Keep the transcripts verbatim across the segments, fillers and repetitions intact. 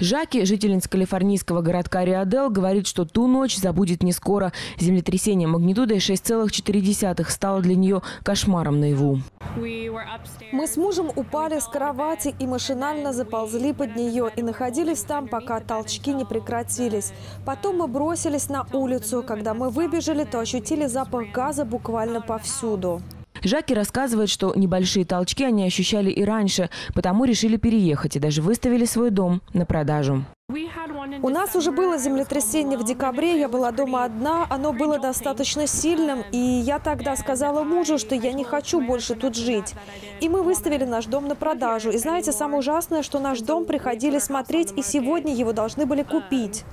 Жаки, жительница калифорнийского городка Риадел, говорит, что ту ночь забудет не скоро. Землетрясение магнитудой шесть целых четыре десятых стало для нее кошмаром наяву. Мы с мужем упали с кровати и машинально заползли под нее и находились там, пока толчки не прекратились. Потом мы бросились на улицу. Когда мы выбежали, то ощутили запах газа буквально повсюду. Жаки рассказывает, что небольшие толчки они ощущали и раньше, потому решили переехать и даже выставили свой дом на продажу. У нас уже было землетрясение в декабре, я была дома одна, оно было достаточно сильным, и я тогда сказала мужу, что я не хочу больше тут жить. И мы выставили наш дом на продажу. И знаете, самое ужасное, что наш дом приходили смотреть, и сегодня его должны были купить.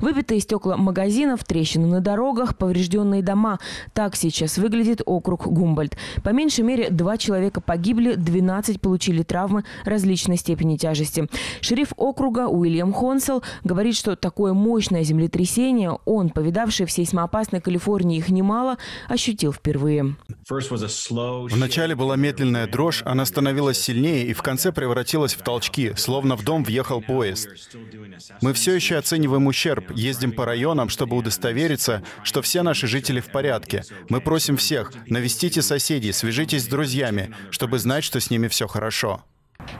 Выбитые стекла магазинов, трещины на дорогах, поврежденные дома. Так сейчас выглядит округ Гумбольдт. По меньшей мере, два человека погибли, двенадцать получили травмы различной степени тяжести. Шериф округа Уильям Хонсел говорит, что такое мощное землетрясение он, повидавший в сейсмоопасной Калифорнии их немало, ощутил впервые. Вначале была медленная дрожь, она становилась сильнее и в конце превратилась в толчки, словно в дом въехал поезд. Мы все еще оцениваем ущерб. Ездим по районам, чтобы удостовериться, что все наши жители в порядке. Мы просим всех, навестите соседей, свяжитесь с друзьями, чтобы знать, что с ними все хорошо.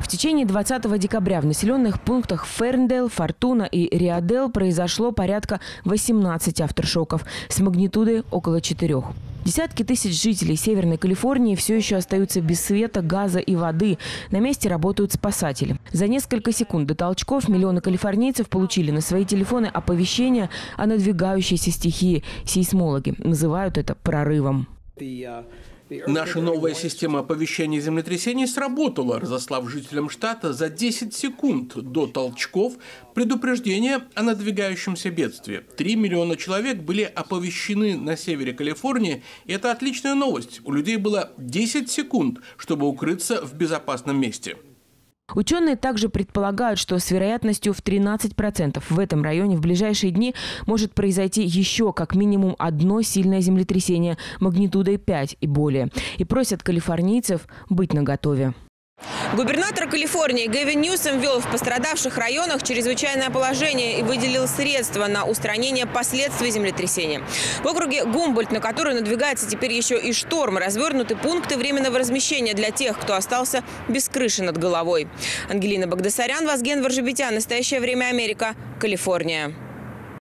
В течение двадцатого декабря в населенных пунктах Ферндел, Фортуна и Риадел произошло порядка восемнадцати afterшokов с магнитудой около четырёх. Десятки тысяч жителей Северной Калифорнии все еще остаются без света, газа и воды. На месте работают спасатели. За несколько секунд до толчков миллионы калифорнийцев получили на свои телефоны оповещения о надвигающейся стихии. Сейсмологи называют это прорывом. Наша новая система оповещения землетрясений сработала, разослав жителям штата за десять секунд до толчков предупреждение о надвигающемся бедствии. три миллиона человек были оповещены на севере Калифорнии, и это отличная новость. У людей было десять секунд, чтобы укрыться в безопасном месте. Ученые также предполагают, что с вероятностью в тринадцать процентов в этом районе в ближайшие дни может произойти еще как минимум одно сильное землетрясение магнитудой пять и более. И просят калифорнийцев быть наготове. Губернатор Калифорнии Гэвин Ньюсом ввел в пострадавших районах чрезвычайное положение и выделил средства на устранение последствий землетрясения. В округе Гумбольдт, на который надвигается теперь еще и шторм, развернуты пункты временного размещения для тех, кто остался без крыши над головой. Ангелина Багдасарян, Вазген Варжебетян. Настоящее время Америка. Калифорния.